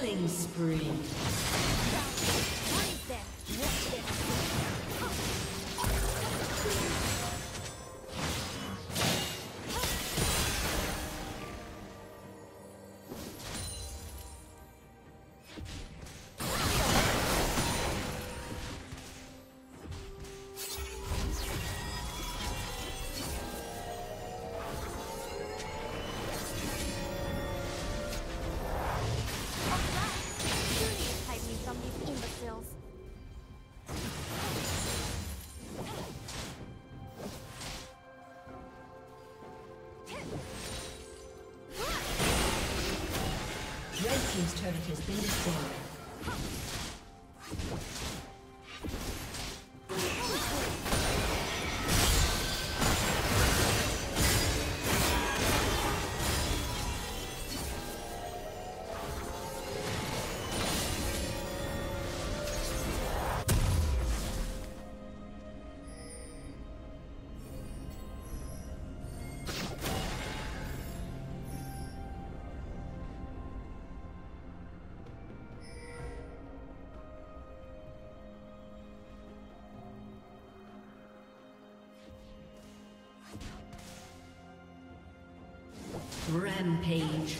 Killing spree. His turret has been destroyed. Rampage.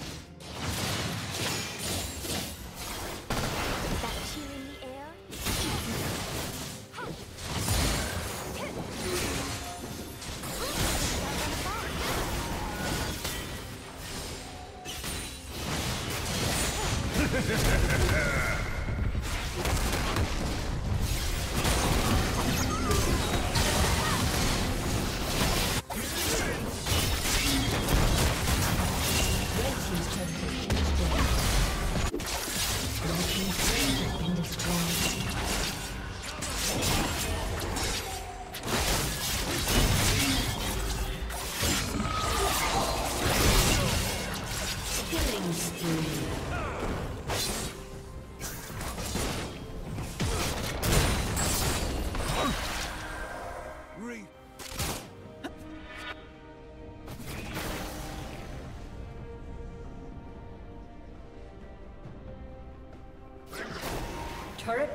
Turret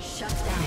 Shut down.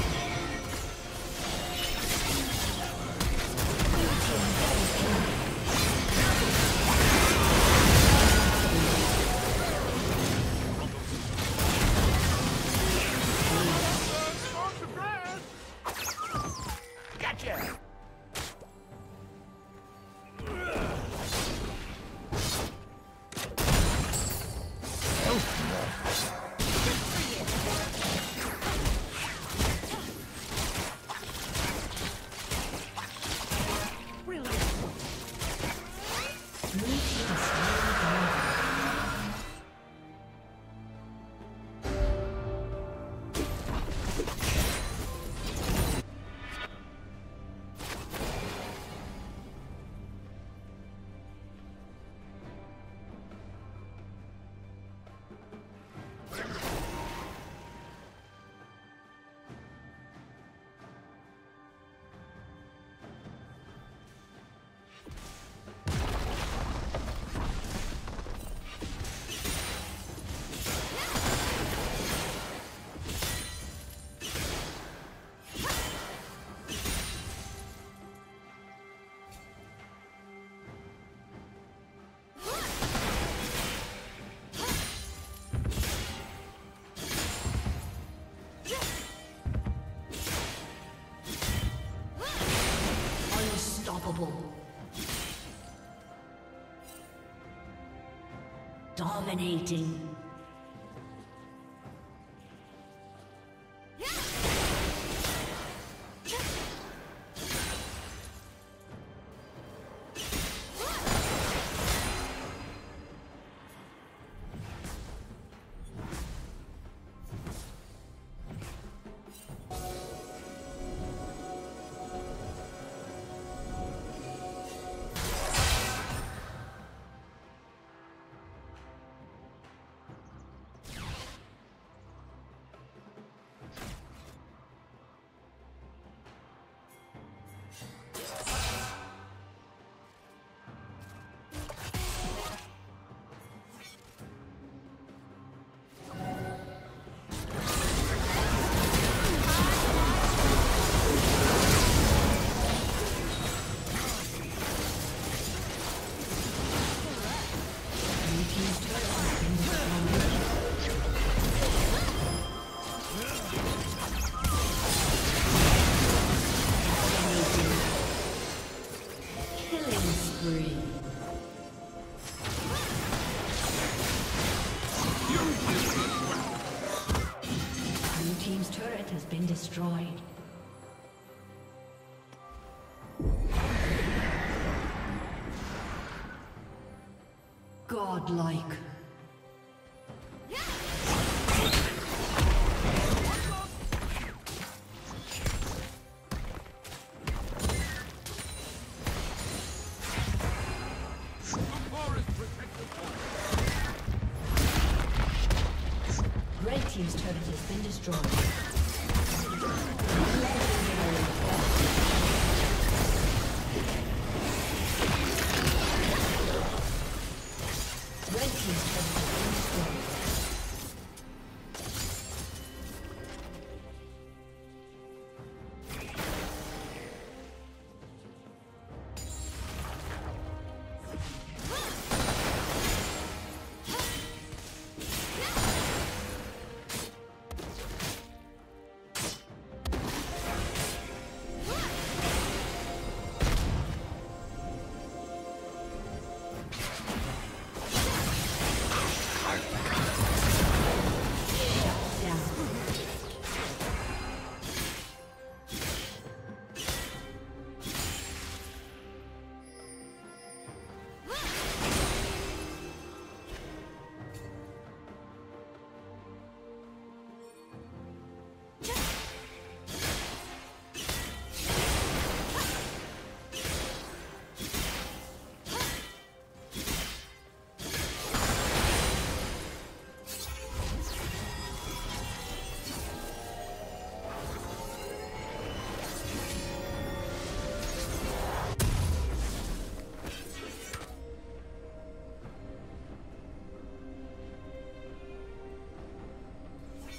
Dominating. spree. Blue team's turret has been destroyed. Godlike. Red team's turret has been destroyed. Red team's turret has been destroyed.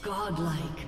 Godlike.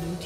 Blue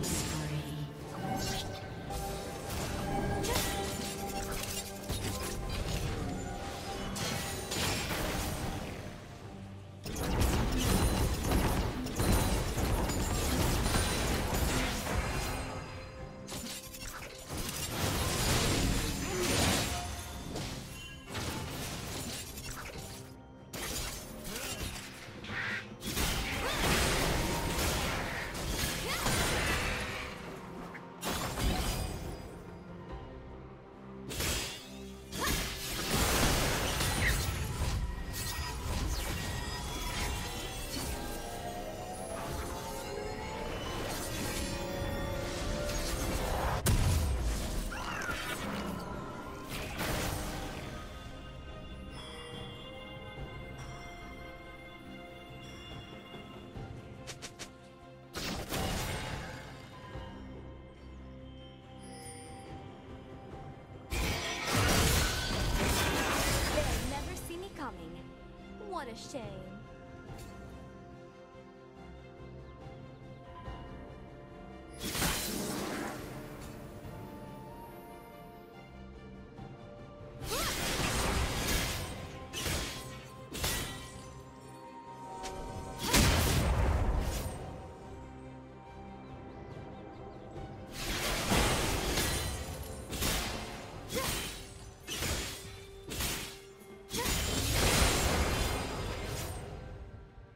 Spree. shame.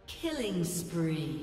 Killing spree.